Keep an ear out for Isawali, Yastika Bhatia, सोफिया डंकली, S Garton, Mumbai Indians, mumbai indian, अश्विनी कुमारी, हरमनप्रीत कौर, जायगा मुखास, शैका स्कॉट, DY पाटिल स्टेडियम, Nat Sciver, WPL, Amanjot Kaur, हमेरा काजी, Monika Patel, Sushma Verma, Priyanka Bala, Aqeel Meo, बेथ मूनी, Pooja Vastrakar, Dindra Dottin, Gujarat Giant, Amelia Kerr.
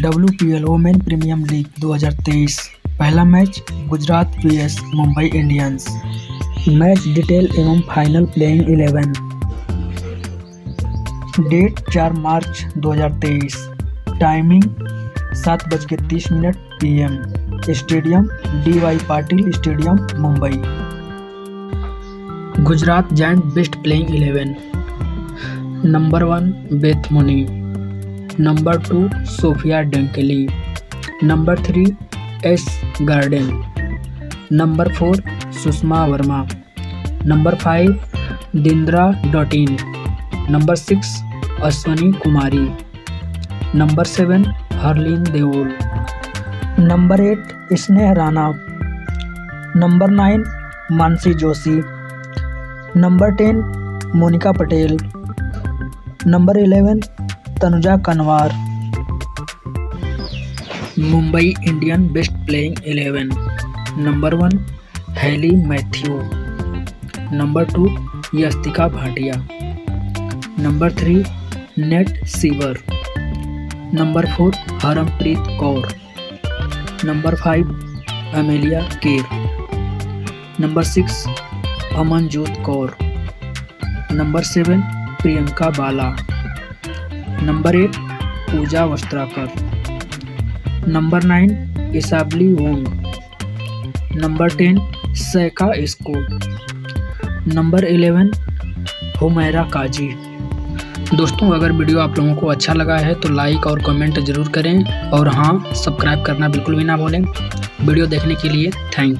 WPL women premier league 2023 पहला match Gujarat vs Mumbai Indians. Match detail एवं final playing 11। Date 4 March 2023। Timing 7:30 PM। Stadium DY पाटिल स्टेडियम Mumbai. Gujarat giant best playing 11। Number 1 बेथ मूनी, number 2 सोफिया डंकली, number 3 S Gardner, number 4 Sushma Verma, number 5 Deandra Dottin, number 6 अश्विनी कुमारी, number 7 Harleen Deol, number 8 Sneh Rana, number 9 Mansi Joshi, number 10 Monika Patel, number 11 Tanuja Kanwar. Mumbai Indian best playing 11। Number 1 Hayley Matthew, number 2 Yastika Bhatia, number 3 Nat Sciver, number 4 हरमनप्रीत कौर, number 5 Amelia Kerr, number 6 Amanjot Kaur, number 7 Priyanka Bala, number 8 Pooja Vastrakar, number 9 Isabelle Wong, number 10 शैका स्कॉट, number 11 हमेरा काजी। दोस्तों, अगर video आप लोगों को अच्छा लगा है तो like और कमेंट ज़रूर करें और हाँ, सब्सक्राइब करना बिल्कुल भी ना भूलें। वीडियो देखने के लिए थैंक यू।